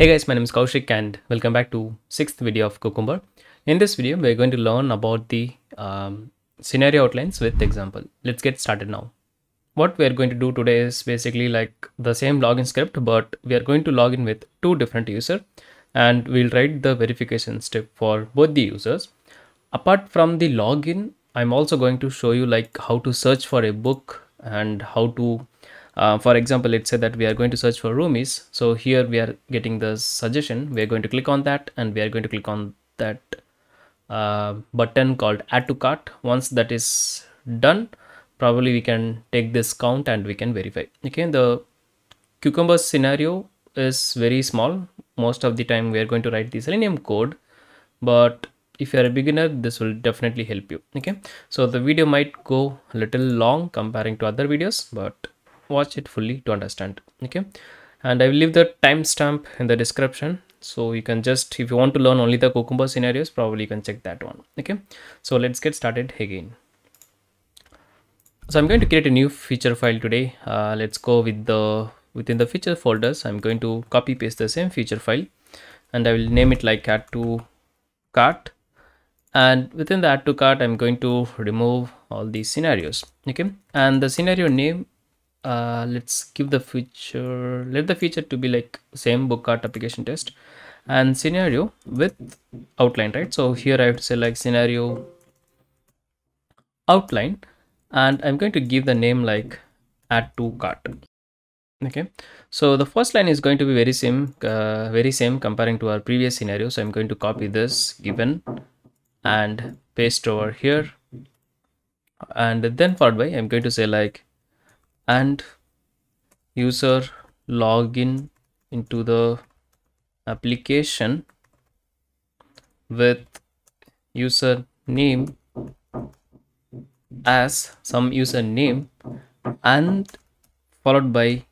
Hey guys, my name is Kaushik and welcome back to 6th video of Cucumber. In this video, we're going to learn about the scenario outlines with example. Let's get started now. What we're going to do today is basically like the same login script, but we are going to log in with two different users and we'll write the verification step for both the users. Apart from the login, I'm also going to show you like how to search for a book and how to for example, let's say that we are going to search for roomies. So here we are getting the suggestion. We are going to click on that and we are going to click on that button called add to cart. Once that is done, probably we can take this count and we can verify. Okay, the Cucumber scenario is very small. Most of the time we are going to write the Selenium code, but if you are a beginner, this will definitely help you. Okay, so the video might go a little long comparing to other videos, but watch it fully to understand. Okay, and I will leave the timestamp in the description, so you can just, if you want to learn only the Cucumber scenarios, probably you can check that one. Okay, so let's get started again. So I'm going to create a new feature file today. Let's go with the within the feature folders. I'm going to copy paste the same feature file and I will name it like add to cart, and within the add to cart I'm going to remove all these scenarios. Okay, and the scenario name, let's give the feature, let the feature to be like same book cart application test, and scenario with outline, right? So here I have to say like scenario outline, and I'm going to give the name like add to cart. Okay, so the first line is going to be very same comparing to our previous scenario. So I'm going to copy this given and paste over here, and then followed by I'm going to say like and user login into the application with user name as some username and followed by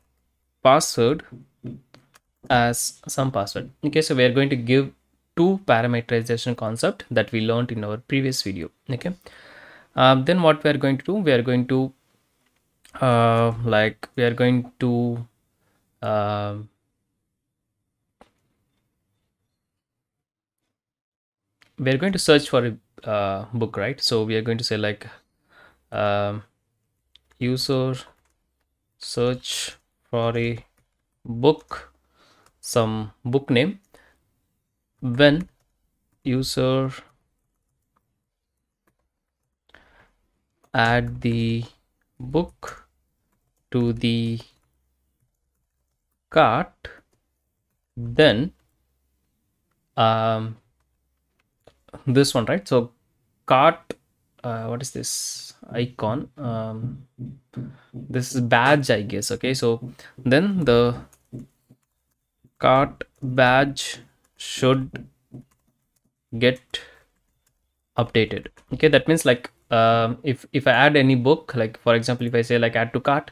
password as some password. Okay, so we are going to give two parameterization concept that we learned in our previous video. Okay, then what we are going to do, we are going to we are going to search for a book, right? So we are going to say like user search for a book, some book name, when user add the book to the cart, then this one, right? So cart, what is this icon? This is badge, I guess. Okay, so then the cart badge should get updated. Okay, that means like if I add any book, like for example if I say like add to cart,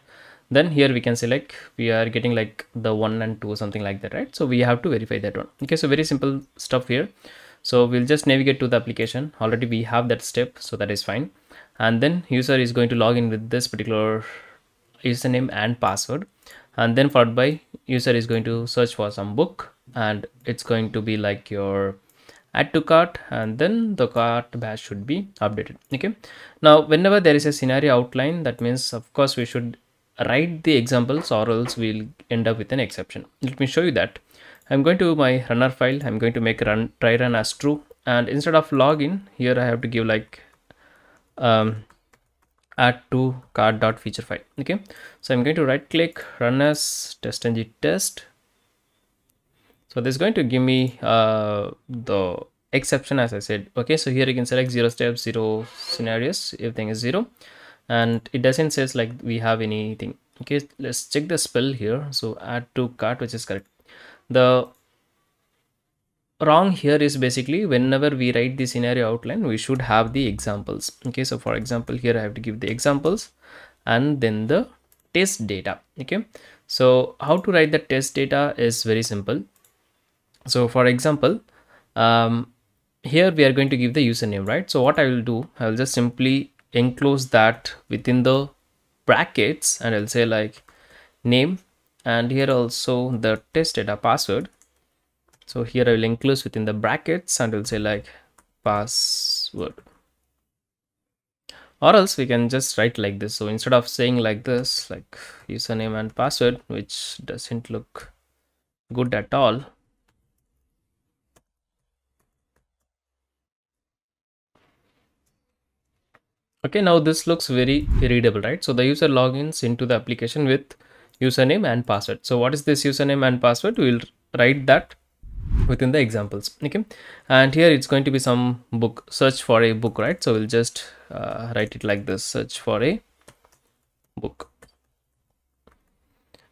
then here we can say like we are getting like the 1 and 2 or something like that, right? So we have to verify that one. Okay, so very simple stuff here. So we'll just navigate to the application. Already we have that step, so that is fine. And then user is going to log in with this particular username and password, and then followed by user is going to search for some book, and it's going to be like your add to cart, and then the cart badge should be updated. Okay, now whenever there is a scenario outline, that means of course we should write the examples, or else we'll end up with an exception. Let me show you that. I'm going to my runner file. I'm going to make run try run as true, and instead of login, here I have to give like add to cart dot feature file. Okay, so I'm going to right click, run as TestNG test. So this is going to give me the exception, as I said. Okay, so here you can select 0 steps 0 scenarios, everything is 0, and it doesn't says like we have anything. Okay, let's check the spell here. So add to cart, which is correct. The wrong here is basically whenever we write the scenario outline, we should have the examples. Okay, so for example here I have to give the examples and then the test data. Okay, so how to write the test data is very simple. So for example, here we are going to give the username, right? So what I will do, I will just simply enclose that within the brackets, and I'll say like name, and here also the test data password, So here I will enclose within the brackets and we'll say like password. Or else we can just write like this. So instead of saying like this, like username and password, which doesn't look good at all. Okay, now this looks very readable, right? So the user logins into the application with username and password. So what is this username and password? We'll write that within the examples. Okay, and here it's going to be some book, search for a book, right? So we'll just write it like this, search for a book.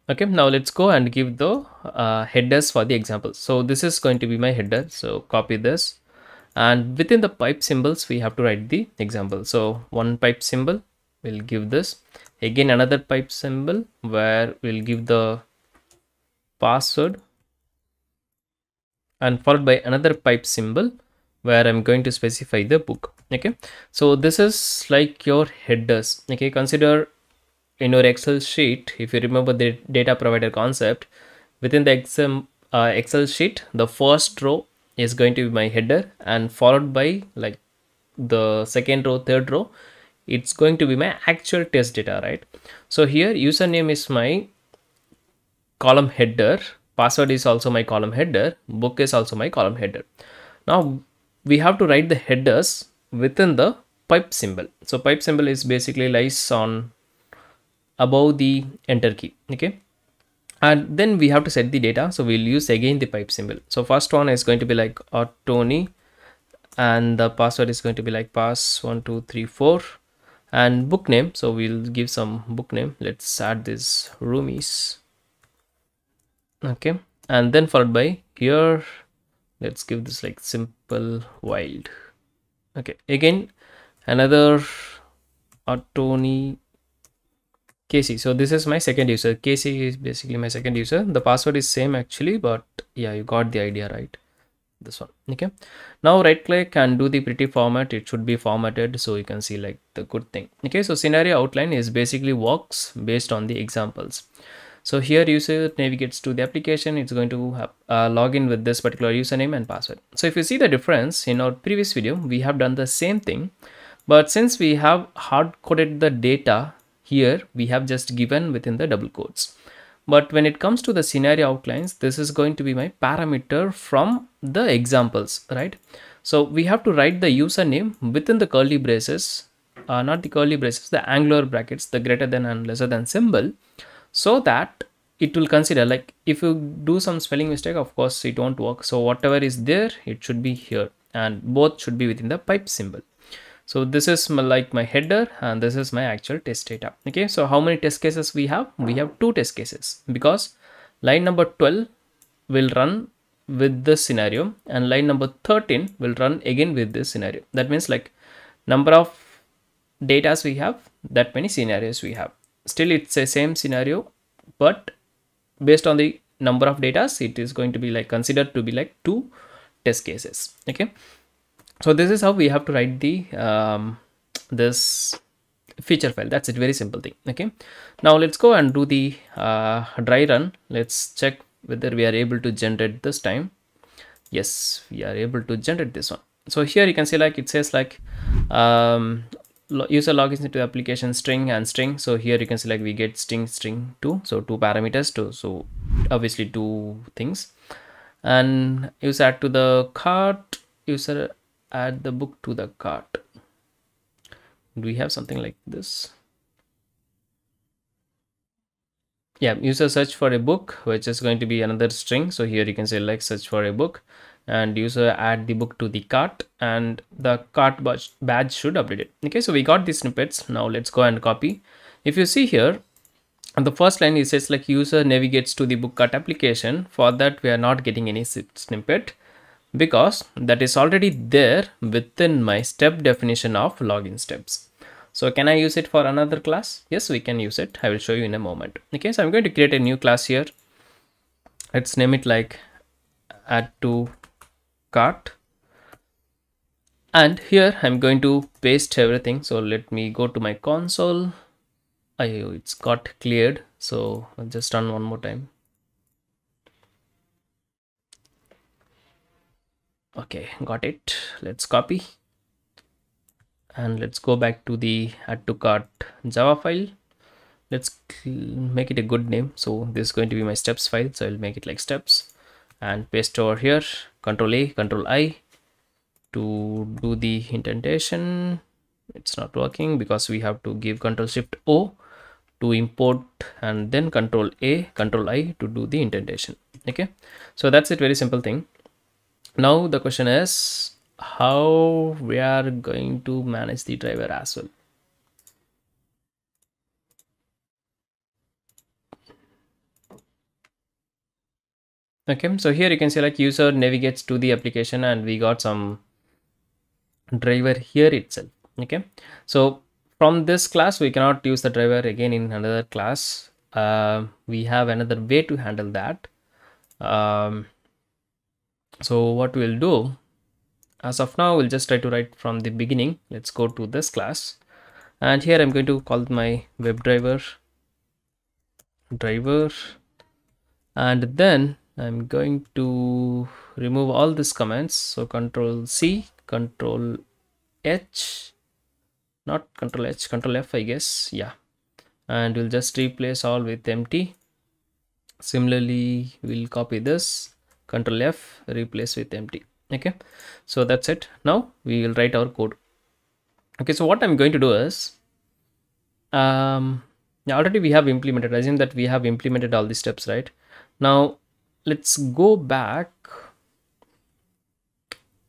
Okay, now let's go and give the headers for the examples. So this is going to be my header. So copy this, and within the pipe symbols we have to write the example. So one pipe symbol, we'll give this. Again another pipe symbol where we'll give the password, and followed by another pipe symbol where I'm going to specify the book. Okay, so this is like your headers. Okay, consider in your Excel sheet, if you remember the data provider concept, within the Excel sheet, the first row is going to be my header, and followed by like the second row, third row, it's going to be my actual test data, right? So here username is my column header, password is also my column header, book is also my column header. Now we have to write the headers within the pipe symbol. So pipe symbol is basically lies on above the enter key. Okay, and then we have to set the data. So we'll use again the pipe symbol. So first one is going to be like Tony, and the password is going to be like pass1234, and book name. So we'll give some book name. Let's add this roomies. Okay, and then followed by here, let's give this like simple wild. Okay, again another Tony Casey. So this is my second user. Casey is basically my second user. The password is same actually, but yeah, you got the idea, right? This one. Okay, now right click and do the pretty format. It should be formatted so you can see like the good thing. Okay, so scenario outline is basically works based on the examples. So here user navigates to the application. It's going to have, log in with this particular username and password. So if you see the difference, in our previous video we have done the same thing, but since we have hard coded the data, here we have just given within the double quotes. But when it comes to the scenario outlines, this is going to be my parameter from the examples, right? So we have to write the username within the curly braces, not the curly braces, the angular brackets, the greater than and lesser than symbol, so that it will consider, like if you do some spelling mistake, of course it won't work. So whatever is there, it should be here, and both should be within the pipe symbol. So this is my, like my header, and this is my actual test data. Okay, so how many test cases we have? We have 2 test cases, because line number 12 will run with this scenario, and line number 13 will run again with this scenario. That means like number of data we have, that many scenarios we have. Still it's the same scenario, but based on the number of data, it is going to be like considered to be like 2 test cases. Okay, so this is how we have to write the this feature file. That's it, very simple thing. Okay, now let's go and do the dry run. Let's check whether we are able to generate this time. Yes, we are able to generate this one. So here you can see like it says like user logins into the application string and string. So here you can see like we get string string 2, so 2 parameters too, so obviously 2 things. And user add to the cart, user add the book to the cart. Do we have something like this? Yeah, user search for a book, which is going to be another string. So here you can say like search for a book, and user add the book to the cart, and the cart badge should update it. Okay, so we got these snippets. Now let's go and copy. If you see here on the first line, it says like user navigates to the book cart application. For that we are not getting any snippet, because that is already there within my step definition of login steps. So can I use it for another class? Yes, we can use it. I will show you in a moment. Okay, so I'm going to create a new class here. Let's name it like add to cart, and here I'm going to paste everything. So let me go to my console. It's got cleared, so I'll just run one more time. Okay, got it. Let's copy and let's go back to the add to cart Java file. Let's make it a good name. So this is going to be my steps file, so I'll make it like steps and paste over here. Control A, Control I to do the indentation. It's not working because we have to give Control Shift O to import and then Control A, Control I to do the indentation. Okay, so that's it, very simple thing. Now the question is how we are going to manage the driver as well. Okay, so here you can see like user navigates to the application and we got some driver here itself. Okay, so from this class we cannot use the driver again in another class. We have another way to handle that. So what we'll do, as of now, we'll just try to write from the beginning. Let's go to this class and here I'm going to call my web driver and then I'm going to remove all these comments. So Control C, Control H, not Control H, Control F, I guess. Yeah, and we'll just replace all with empty. Similarly, we'll copy this, Control F, replace with empty. Okay, so that's it. Now we will write our code. Okay, so what I'm going to do is, already we have implemented, assume that we have implemented all these steps, right? Now let's go back.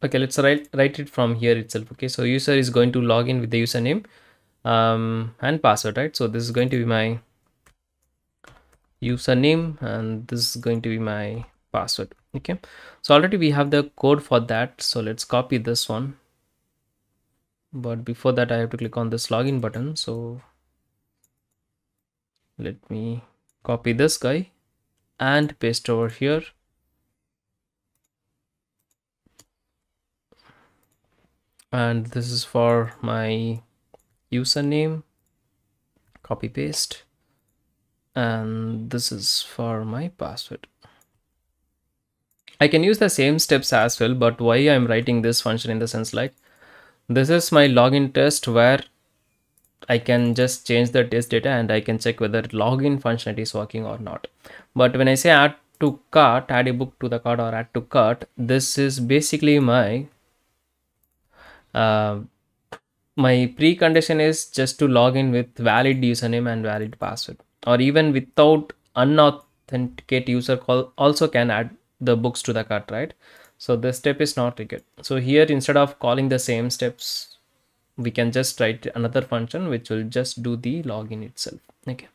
Okay, let's write it from here itself. Okay, so user is going to log in with the username and password, right? So this is going to be my username and this is going to be my password. Okay, so already we have the code for that, so let's copy this one, but before that I have to click on this login button. So let me copy this guy and paste over here. And this is for my username, copy paste, and this is for my password. I can use the same steps as well, but why I'm writing this function in the sense like this is my login test where I can just change the test data and I can check whether login functionality is working or not. But when I say add to cart, add a book to the cart or add to cart, this is basically my my precondition is just to log in with valid username and valid password, or even without unauthenticated user call also can add the books to the cart, right? So this step is not triggered. So here instead of calling the same steps, we can just write another function which will just do the login itself. Okay.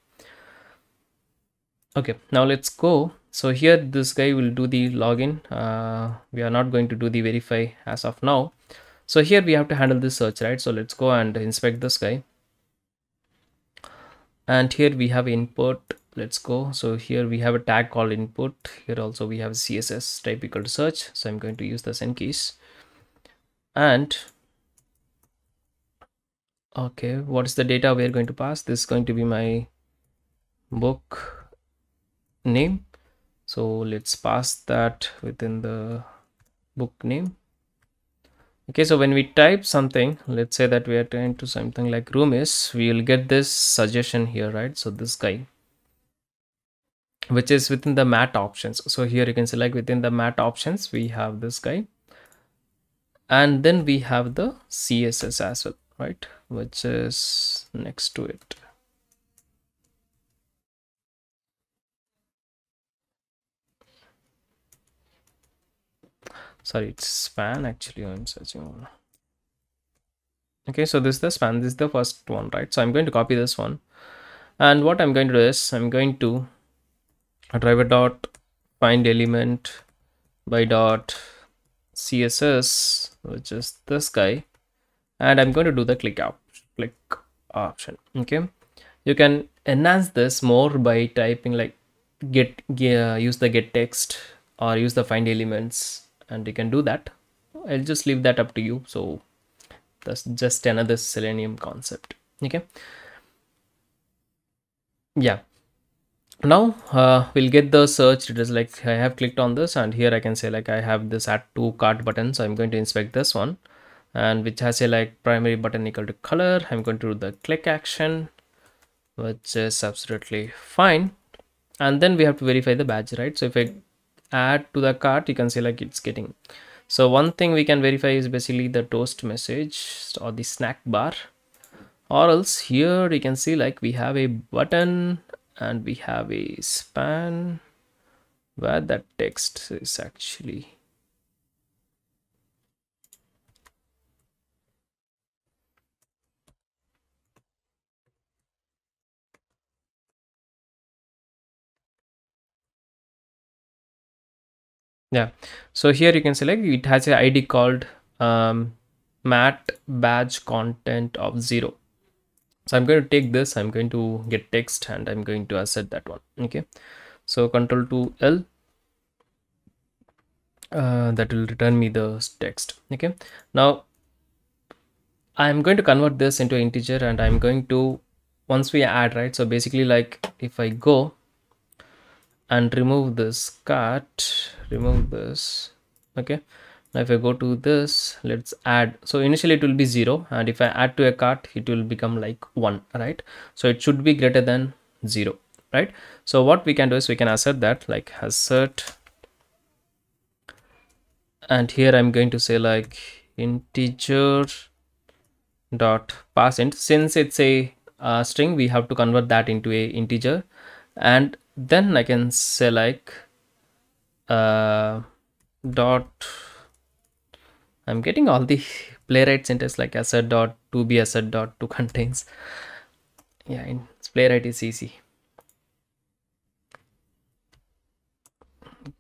Okay, now let's go. So here this guy will do the login. We are not going to do the verify as of now. So here we have to handle this search, right? So let's go and inspect this guy. And here we have input. Let's go. So here we have a tag called input. Here also we have CSS type equal to search. So I'm going to use the send keys. And okay, what is the data we're going to pass? This is going to be my book name. So let's pass that within the book name. Okay, so when we type something, let's say that we are trying to something like room is, we will get this suggestion here, right? So this guy, which is within the mat options. So here you can select within the mat options, we have this guy. And then we have the CSS as well, right? Which is next to it. Sorry, it's span actually I'm searching on. Okay, so this is the span, this is the first one, right? So I'm going to copy this one. And what I'm going to do is I'm going to driver dot find element by dot CSS, which is this guy, and I'm going to do the click option. Okay, you can enhance this more by typing like use the get text or use the find elements, and you can do that. I'll just leave that up to you. So that's just another Selenium concept. Okay, yeah. Now we'll get the search. It is like I have clicked on this, and here I can say like I have this add to cart button. So I'm going to inspect this one, and which has a like primary button equal to color. I'm going to do the click action, which is absolutely fine. And then we have to verify the badge, right? So if I add to the cart, you can see like it's getting. So one thing we can verify is basically the toast message or the snack bar, or else here you can see like we have a button. And we have a span where that text is actually so here you can select it has an ID called mat-badge content of 0. So I'm going to take this, I'm going to get text, and I'm going to assert that one. Okay, so Ctrl+2L, that will return me the text. Okay, now I'm going to convert this into integer, and I'm going to, once we add, right, so basically like if I go and remove this cart, remove this, okay. Now if I go to this, let's add. So initially it will be 0, and if I add to a cart, it will become like 1, right? So it should be greater than 0, right? So what we can do is we can assert that, like assert, and here I'm going to say like integer dot passInt. Since it's a string, we have to convert that into a integer, and then I can say like dot. I'm getting all the playwright syntax like assert dot to be assert dot to contains. Yeah, in playwright is easy.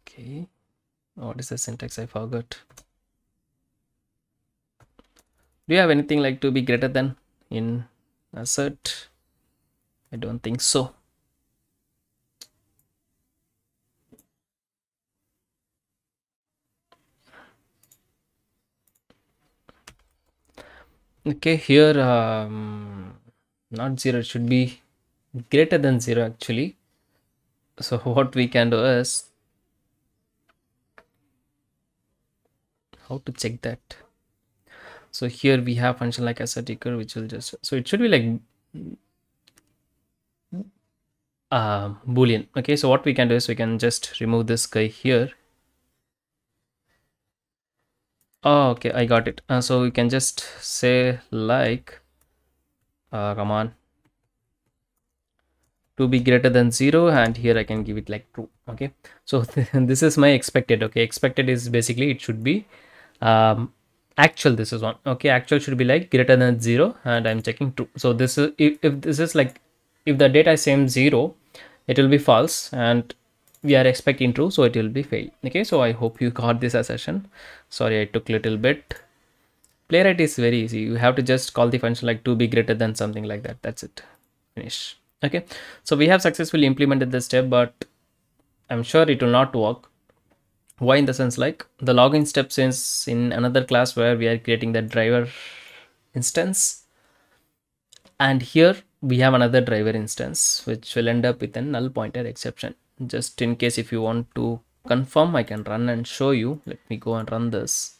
Okay, what is the syntax? I forgot. Do you have anything like to be greater than in assert? I don't think so. Okay, here not 0, it should be greater than 0 actually. So what we can do is, how to check that? So here we have function like assert equal, which will just, so it should be like boolean. Okay, so what we can do is we can just remove this guy here. Oh, okay, I got it. So we can just say like, come on, to be greater than 0, and here I can give it like true. Okay, so this is my expected. Okay, expected is basically it should be actual. This is one. Okay, actual should be like greater than 0, and I'm checking true. So this is if this is like if the data is same 0, it will be false, and we are expecting true, so it will be fail. Okay, so I hope you got this assertion. Sorry, I took little bit. Playwright is very easy. You have to just call the function like to be greater than something like that. That's it. Finish. Okay, so we have successfully implemented this step, but I'm sure it will not work. Why? In the sense like the login step is in another class where we are creating the driver instance, and here we have another driver instance which will end up with a null pointer exception. Just in case if you want to confirm, I can run and show you. Let me go and run this.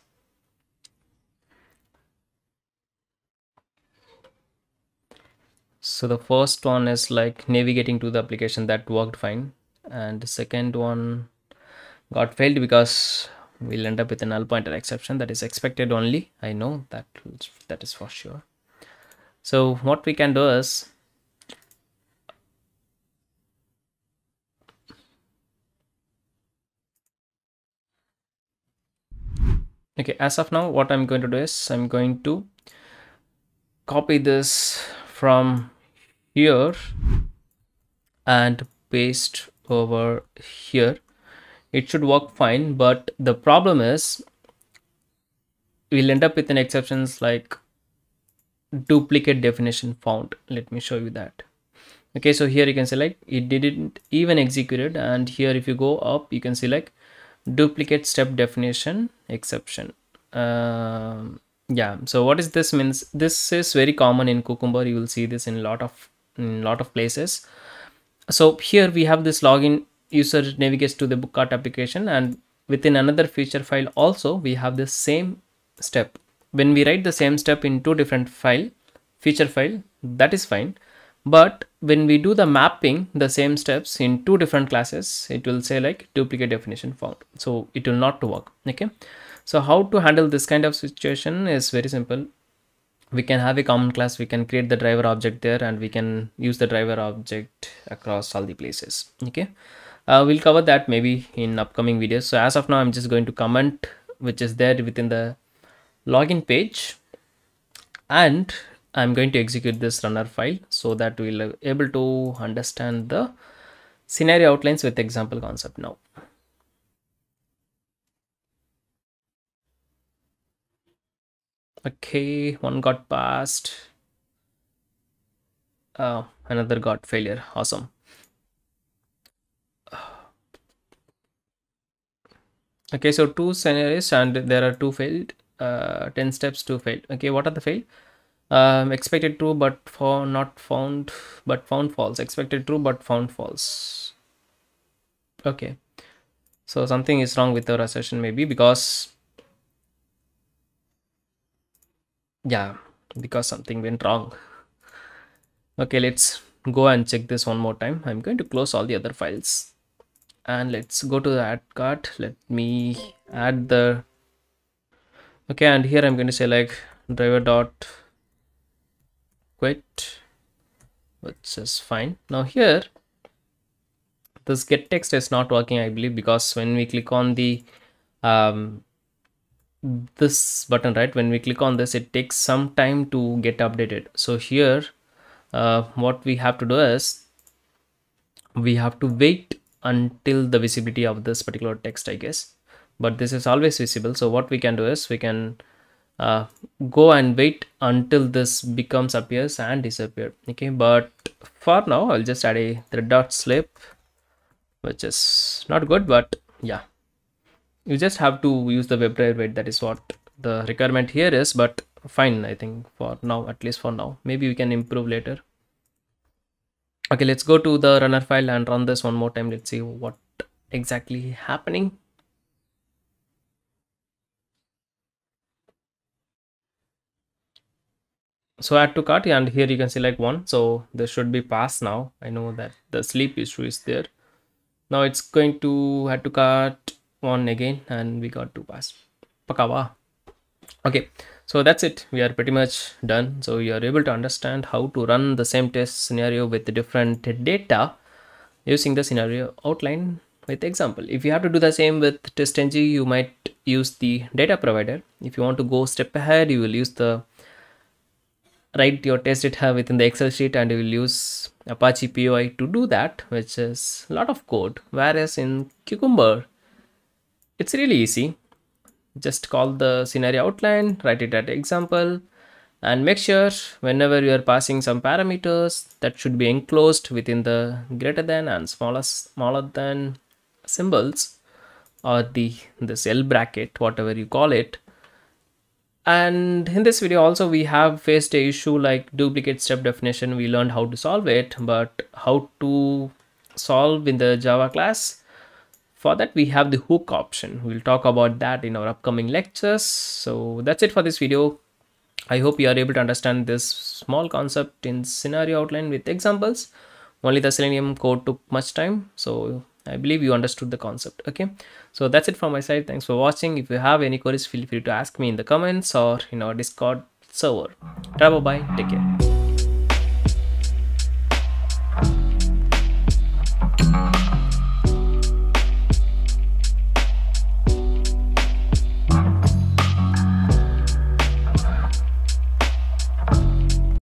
So the first one is like navigating to the application, that worked fine, and the second one got failed because we'll end up with a null pointer exception. That is expected only. I know that, that is for sure. So what we can do is, okay, as of now, what I'm going to do is I'm going to copy this from here and paste over here. It should work fine, but the problem is we'll end up with an exceptions like duplicate definition found. Let me show you that. Okay, so here you can select it didn't even execute it, and here if you go up, you can select duplicate step definition exception. Yeah, so what is this means? This is very common in Cucumber. You will see this in lot of places. So here we have this login, user navigates to the book cart application, and within another feature file also we have the same step. When we write the same step in two different feature file, that is fine. But when we do the mapping the same steps in two different classes, it will say like duplicate definition found. So it will not work. Okay. So how to handle this kind of situation is very simple. We can have a common class, we can create the driver object there, and we can use the driver object across all the places. Okay. We'll cover that maybe in upcoming videos. So as of now, I'm just going to comment which is there within the login page, and I'm going to execute this runner file so that we'll be able to understand the scenario outlines with example concept now. Okay, one got passed, another got failure. Awesome. Okay, so two scenarios and there are two failed, 10 steps to fail. Okay, what are the fail? Expected true but for not found, but found false. Expected true but found false. Okay, so something is wrong with our assertion, maybe because, yeah, because something went wrong. Okay, let's go and check this one more time. I'm going to close all the other files and let's go to the add cart. Let me add the, okay, and here I'm going to say like driver dot quit, which is fine. Now here this get text is not working, I believe, because when we click on the this button, right, when we click on this, it takes some time to get updated. So here what we have to do is we have to wait until the visibility of this particular text, I guess, but this is always visible. So what we can do is we can go and wait until this becomes appears and disappear. Okay, but for now I'll just add a thread dot sleep, which is not good, but yeah, you just have to use the WebDriver wait. That is what the requirement here is, but fine, I think for now, at least for now, maybe we can improve later. Okay, let's go to the runner file and run this one more time. Let's see what exactly happening. So add to cart, and here you can see like one, so this should be passed now. I know that the sleep issue is there. Now it's going to add to cart one again, and we got two pass. Pakawa. Okay, so that's it. We are pretty much done. So you are able to understand how to run the same test scenario with different data using the scenario outline with example. If you have to do the same with TestNG, you might use the data provider. If you want to go step ahead, you will use the write your test data within the Excel sheet, and you will use Apache POI to do that, which is a lot of code. Whereas in Cucumber, it's really easy. Just call the scenario outline, write it at example, and make sure whenever you are passing some parameters that should be enclosed within the greater than and smaller than symbols, or this L bracket, whatever you call it. And in this video also we have faced a issue like duplicate step definition. We learned how to solve it, but how to solve in the Java class, for that we have the hook option. We'll talk about that in our upcoming lectures. So that's it for this video. I hope you are able to understand this small concept in scenario outline with examples. Only the Selenium code took much time, so I believe you understood the concept. Okay, so that's it from my side. Thanks for watching. If you have any queries, feel free to ask me in the comments or in our Discord server. Bye bye, take care.